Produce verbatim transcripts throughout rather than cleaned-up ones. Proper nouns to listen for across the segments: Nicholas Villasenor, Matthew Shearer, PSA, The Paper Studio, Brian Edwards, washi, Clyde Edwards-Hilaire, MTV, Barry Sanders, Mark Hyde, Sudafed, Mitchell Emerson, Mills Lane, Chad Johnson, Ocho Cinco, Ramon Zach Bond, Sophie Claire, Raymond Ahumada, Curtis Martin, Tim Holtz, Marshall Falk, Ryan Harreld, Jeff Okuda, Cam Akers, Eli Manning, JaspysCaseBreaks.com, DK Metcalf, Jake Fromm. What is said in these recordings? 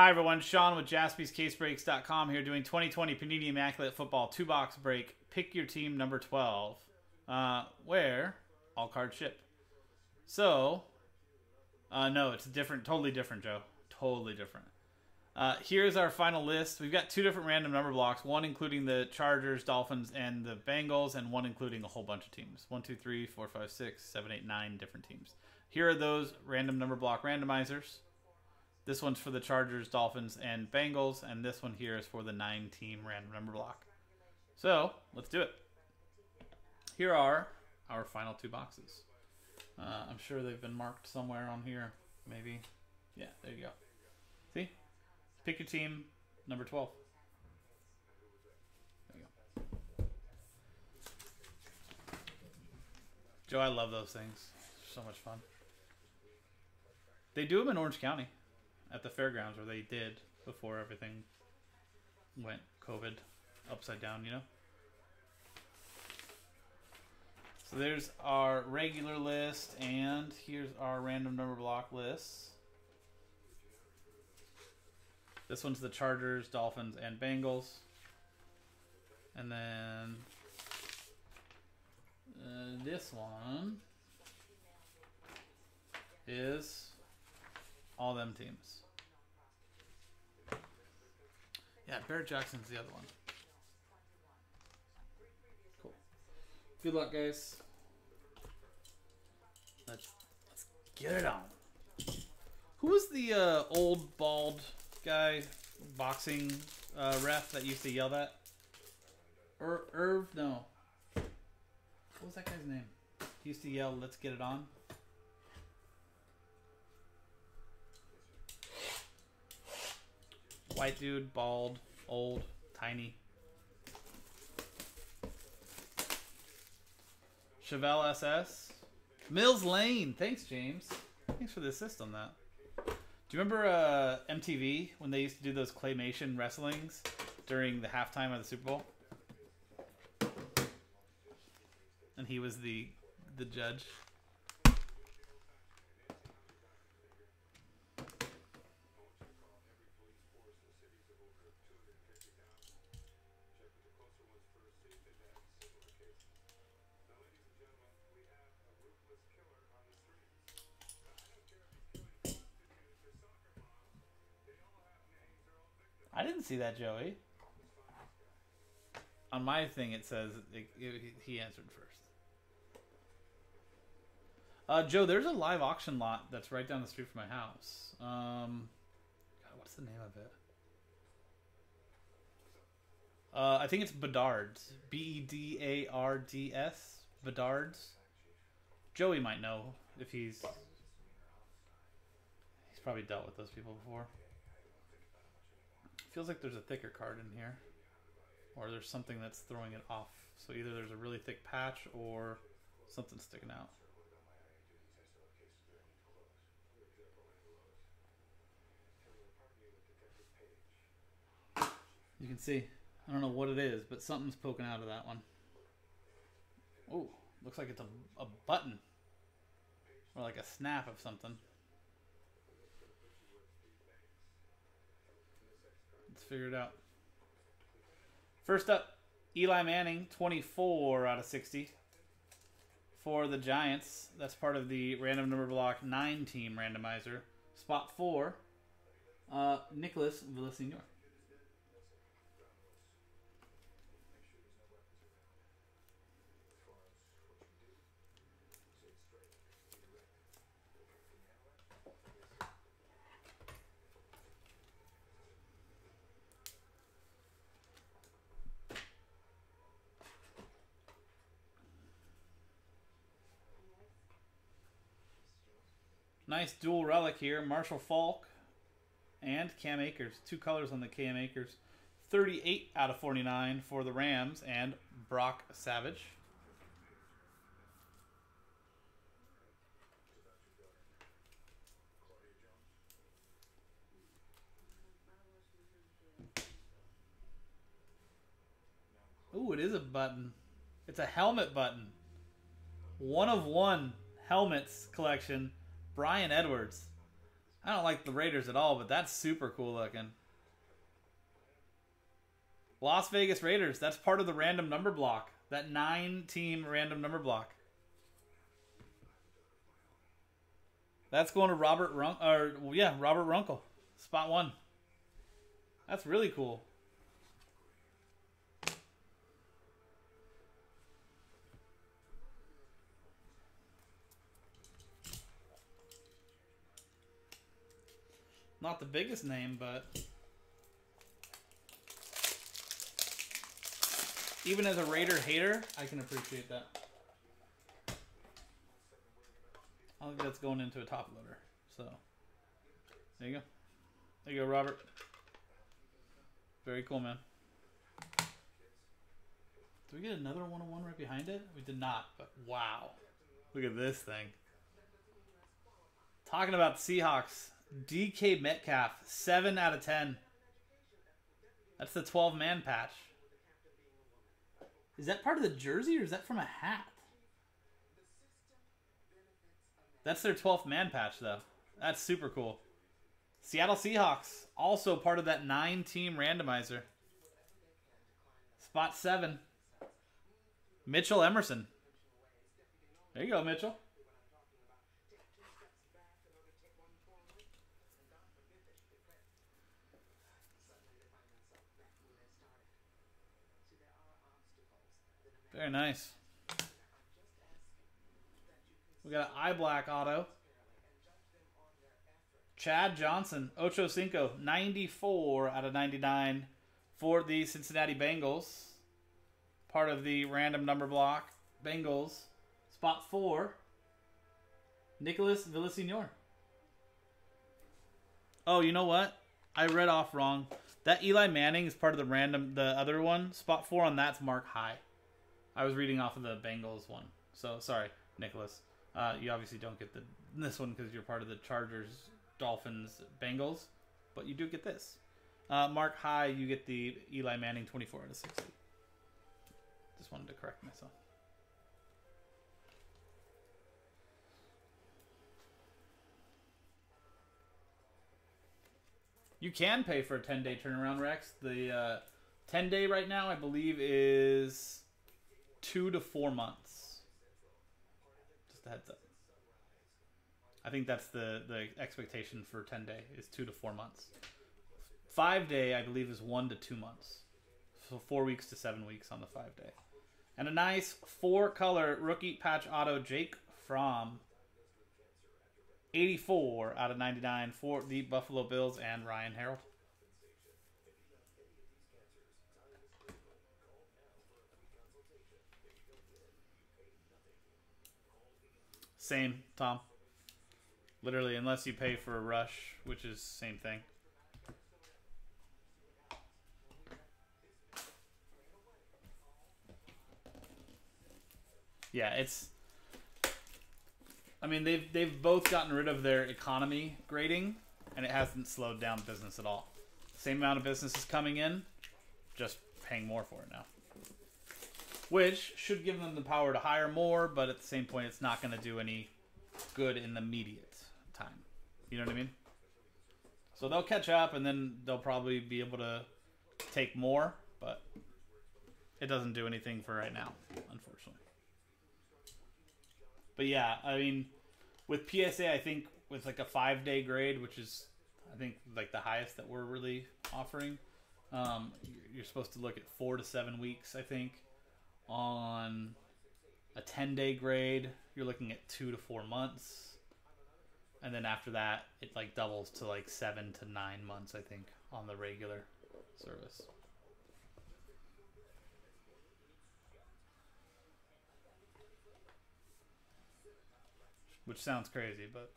Hi everyone, Sean with Jaspys Case Breaks dot com here doing twenty twenty Panini Immaculate Football two box break. Pick your team number twelve, uh, where all cards ship. So, uh, no, it's different, totally different, Joe. Totally different. Uh, here's our final list. We've got two different random number blocks, one including the Chargers, Dolphins, and the Bengals, and one including a whole bunch of teams. One, two, three, four, five, six, seven, eight, nine different teams. Here are those random number block randomizers. This one's for the Chargers, Dolphins, and Bengals, and this one here is for the nine team random number block. So, let's do it. Here are our final two boxes. Uh, I'm sure they've been marked somewhere on here, maybe. Yeah, there you go. See? Pick your team, number twelve. There you go. Joe, I love those things. They're so much fun. They do them in Orange County. At the fairgrounds, where they did before everything went COVID upside down, you know? So there's our regular list, and here's our random number block list. This one's the Chargers, Dolphins, and Bengals. And then uh, this one is all them teams. Yeah, Barrett Jackson's the other one. Cool. Good luck, guys. Let's let's get it on. Who was the uh, old bald guy boxing uh, ref that used to yell that? Er, Irv? No. What was that guy's name? He used to yell, "Let's get it on." White dude, bald, old, tiny. Chevelle S S. Mills Lane. Thanks, James. Thanks for the assist on that. Do you remember uh, M T V when they used to do those claymation wrestlings during the halftime of the Super Bowl? And he was the the judge. I didn't see that, Joey. On my thing, it says it, it, he answered first. Uh, Joe, there's a live auction lot that's right down the street from my house. Um, God, what's the name of it? Uh, I think it's Bedards. B E D A R D S. Bedards. Joey might know if he's... He's probably dealt with those people before. Feels like there's a thicker card in here, or there's something that's throwing it off. So either there's a really thick patch or something sticking out. You can see, I don't know what it is, but something's poking out of that one. Oh, looks like it's a, a button or like a snap of something. Let's figure it out. First up, Eli Manning, twenty-four out of sixty for the Giants. That's part of the random number block nine team randomizer. Spot four, uh, Nicholas Villasenor. Nice dual relic here. Marshall Falk and Cam Akers. Two colors on the Cam Akers. thirty-eight out of forty-nine for the Rams and Brock Savage. Ooh, it is a button. It's a helmet button. One of one helmets collection. Brian Edwards. I don't like the Raiders at all, but that's super cool looking. Las Vegas Raiders. That's part of the random number block. That nine-team random number block. That's going to Robert Run or yeah, Robert Runkle. Spot one. That's really cool. Not the biggest name, but even as a Raider hater, I can appreciate that. I think that's going into a top loader. So there you go. There you go, Robert. Very cool, man. Did we get another one oh one right behind it? We did not, but wow. Look at this thing. Talking about the Seahawks. D K Metcalf, seven out of ten. That's the twelve man patch. Is that part of the jersey or is that from a hat? That's their twelfth man patch, though. That's super cool. Seattle Seahawks, also part of that nine team randomizer. Spot seven. Mitchell Emerson. There you go, Mitchell. Very nice. We got an eye black auto. Chad Johnson, Ocho Cinco, ninety-four out of ninety-nine for the Cincinnati Bengals. Part of the random number block. Bengals. Spot four. Nicholas Villasenor. Oh, you know what? I read off wrong. That Eli Manning is part of the random, the other one. Spot four on that's Mark Hyde. I was reading off of the Bengals one. So, sorry, Nicholas. Uh, you obviously don't get the this one because you're part of the Chargers, Dolphins, Bengals. But you do get this. Uh, Mark Hyde, you get the Eli Manning twenty-four out of sixty. Just wanted to correct myself. You can pay for a ten day turnaround, Rex. The uh, ten day right now, I believe, is two to four months. Just a heads up. I think that's the, the expectation for ten day is two to four months. Five day, I believe, is one to two months. So four weeks to seven weeks on the five day. And a nice four color rookie patch auto Jake Fromm. eighty-four out of ninety-nine for the Buffalo Bills and Ryan Harreld. Same, Tom. Literally, unless you pay for a rush, which is same thing. Yeah, it's... I mean, they've, they've both gotten rid of their economy grading, and it hasn't slowed down business at all. Same amount of business is coming in, just paying more for it now. Which should give them the power to hire more, but at the same point, it's not going to do any good in the immediate time. You know what I mean? So they'll catch up, and then they'll probably be able to take more, but it doesn't do anything for right now, unfortunately. But yeah, I mean, with P S A, I think with like a five day grade, which is, I think, like the highest that we're really offering, um, you're supposed to look at four to seven weeks, I think. On a ten day grade, you're looking at two to four months. And then after that, it like doubles to like seven to nine months, I think, on the regular service. Which sounds crazy, but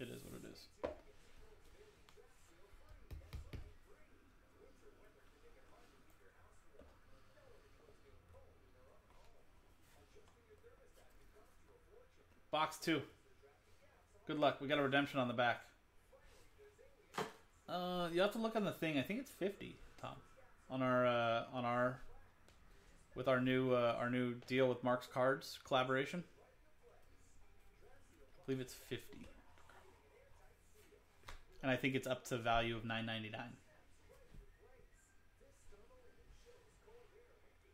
it is what it is. Box two. Good luck. We got a redemption on the back. Uh, you have to look on the thing. I think it's fifty, Tom, on our uh, on our with our new uh, our new deal with Mark's Cards collaboration. I believe it's fifty. and I think it's up to the value of nine ninety-nine.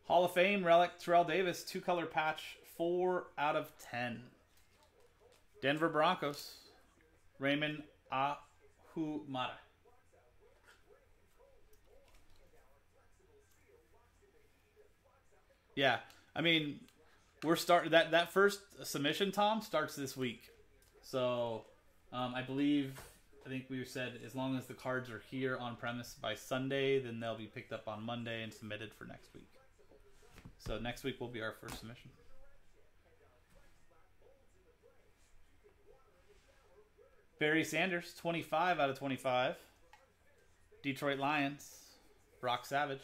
Hall of Fame relic, Terrell Davis, two-color patch, four out of ten. Denver Broncos, Raymond Ahumada. Yeah, I mean, we're starting that that first submission, Tom, starts this week. So, um, I believe, I think we said as long as the cards are here on premise by Sunday, then they'll be picked up on Monday and submitted for next week. So next week will be our first submission. Barry Sanders, twenty-five out of twenty-five. Detroit Lions, Brock Savage.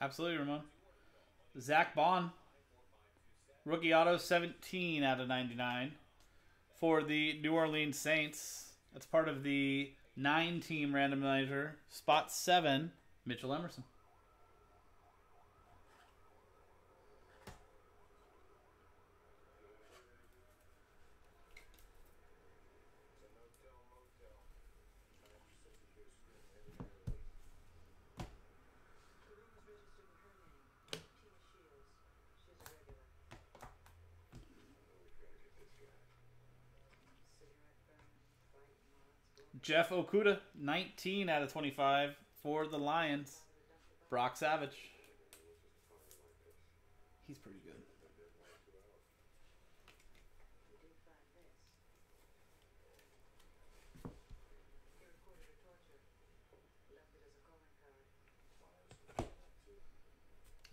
Absolutely, Ramon. Zach Bond, rookie auto, seventeen out of ninety-nine for the New Orleans Saints. That's part of the nine-team randomizer. Spot seven, Mitchell Emerson. Jeff Okuda, nineteen out of twenty-five for the Lions. Brock Savage. He's pretty good.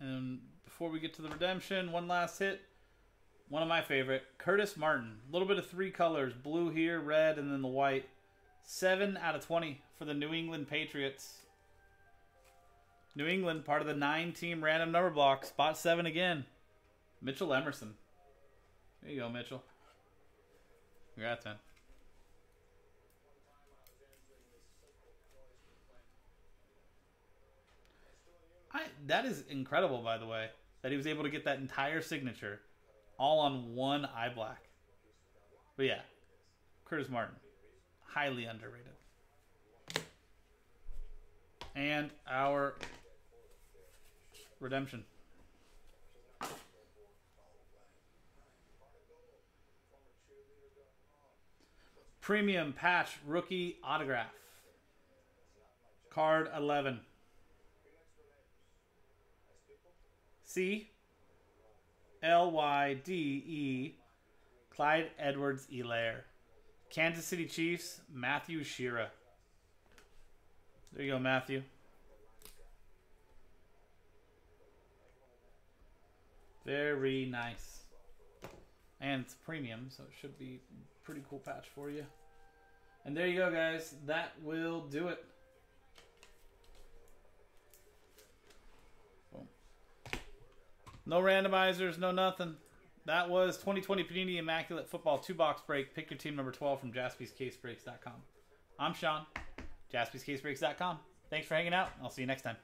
And before we get to the redemption, one last hit. One of my favorite, Curtis Martin. A little bit of three colors, blue here, red, and then the white. seven out of twenty for the New England Patriots. New England, part of the nine-team random number block. Spot seven again. Mitchell Emerson. There you go, Mitchell. Congrats, man. I, that is incredible, by the way, that he was able to get that entire signature all on one eye black. But yeah, Curtis Martin. Highly underrated. And our redemption. Premium patch rookie autograph. Card eleven. C L Y D E. Clyde Edwards-Hilaire. Kansas City Chiefs, Matthew Shearer. There you go, Matthew. Very nice. And it's premium, so it should be a pretty cool patch for you. And there you go, guys. That will do it. Boom. No randomizers, no nothing. That was twenty twenty Panini Immaculate Football two-box break. Pick your team number twelve from Jaspys Case Breaks dot com. I'm Sean, Jaspys Case Breaks dot com. Thanks for hanging out. I'll see you next time.